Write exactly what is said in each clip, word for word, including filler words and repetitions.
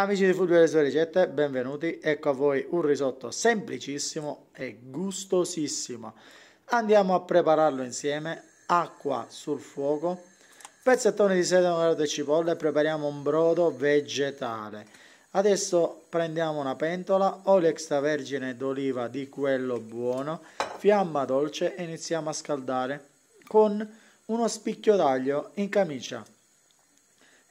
Amici di Fulvio e le sue ricette, benvenuti, ecco a voi un risotto semplicissimo e gustosissimo. Andiamo a prepararlo insieme, acqua sul fuoco, pezzettoni di sedano, carote e cipolle, e prepariamo un brodo vegetale. Adesso prendiamo una pentola, olio extravergine d'oliva di quello buono, fiamma dolce e iniziamo a scaldare con uno spicchio d'aglio in camicia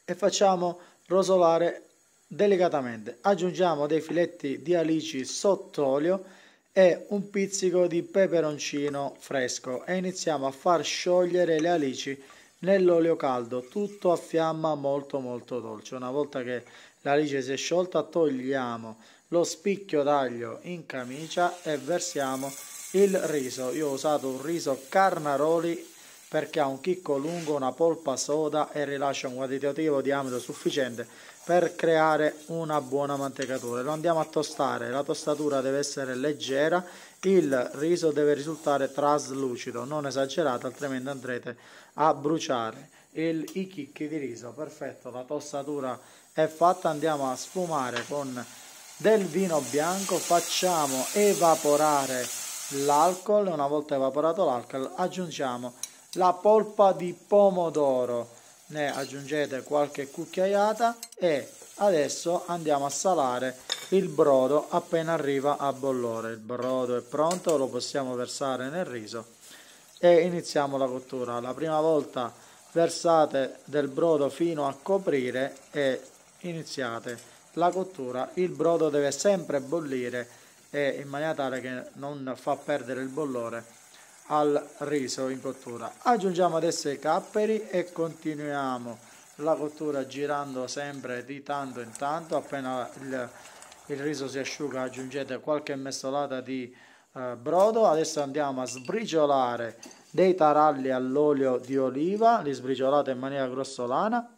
e facciamo rosolare delicatamente. Aggiungiamo dei filetti di alici sott'olio e un pizzico di peperoncino fresco e iniziamo a far sciogliere le alici nell'olio caldo, tutto a fiamma molto molto dolce. Una volta che l'alice si è sciolta, togliamo lo spicchio d'aglio in camicia e versiamo il riso. Io ho usato un riso Carnaroli perché ha un chicco lungo, una polpa soda e rilascia un quantitativo di amido sufficiente per creare una buona mantecatura. Lo andiamo a tostare, la tostatura deve essere leggera, il riso deve risultare traslucido, non esagerato, altrimenti andrete a bruciare il, i chicchi di riso. Perfetto, la tostatura è fatta, andiamo a sfumare con del vino bianco, facciamo evaporare l'alcol, una volta evaporato l'alcol aggiungiamo la polpa di pomodoro, ne aggiungete qualche cucchiaiata e adesso andiamo a salare il brodo appena arriva a bollore. Il brodo è pronto, lo possiamo versare nel riso e iniziamo la cottura. La prima volta versate del brodo fino a coprire e iniziate la cottura. Il brodo deve sempre bollire e in maniera tale che non fa perdere il bollore al riso in cottura. Aggiungiamo adesso i capperi e continuiamo la cottura girando sempre di tanto in tanto. Appena il, il riso si asciuga aggiungete qualche mestolata di eh, brodo. Adesso andiamo a sbriciolare dei taralli all'olio di oliva, li sbriciolate in maniera grossolana,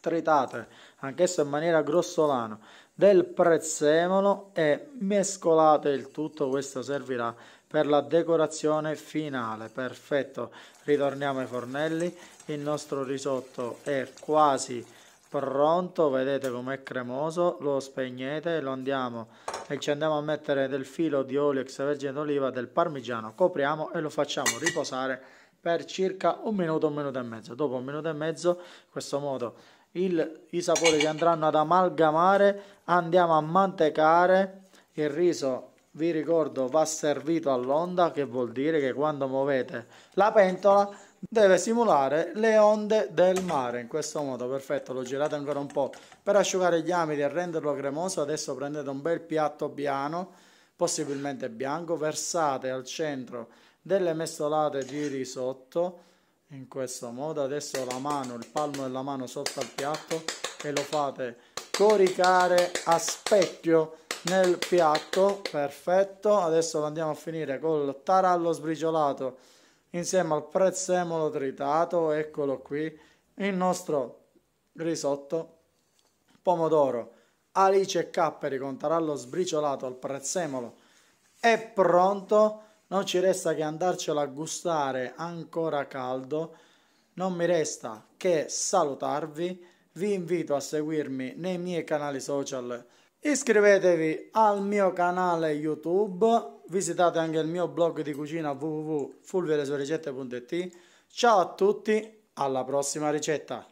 tritate anch'esso in maniera grossolana del prezzemolo e mescolate il tutto. Questo servirà per la decorazione finale. Perfetto, ritorniamo ai fornelli, il nostro risotto è quasi pronto, vedete com'è cremoso, lo spegnete, lo andiamo e ci andiamo a mettere del filo di olio extravergine d'oliva, del parmigiano, copriamo e lo facciamo riposare per circa un minuto, un minuto e mezzo. Dopo un minuto e mezzo, in questo modo il, i sapori si andranno ad amalgamare, andiamo a mantecare il riso. Vi ricordo, va servito all'onda, che vuol dire che quando muovete la pentola deve simulare le onde del mare. In questo modo, perfetto, lo girate ancora un po' per asciugare gli amidi e renderlo cremoso. Adesso prendete un bel piatto piano, possibilmente bianco, versate al centro delle mestolate di risotto, in questo modo. Adesso la mano, il palmo della mano sotto al piatto e lo fate coricare a specchio nel piatto. Perfetto, adesso lo andiamo a finire col tarallo sbriciolato insieme al prezzemolo tritato. Eccolo qui il nostro risotto, pomodoro, alice e capperi con tarallo sbriciolato al prezzemolo è pronto. Non ci resta che andarcelo a gustare ancora caldo. Non mi resta che salutarvi, vi invito a seguirmi nei miei canali social. Iscrivetevi al mio canale YouTube, visitate anche il mio blog di cucina w w w punto fulvio e le sue ricette punto i t. Ciao a tutti, alla prossima ricetta!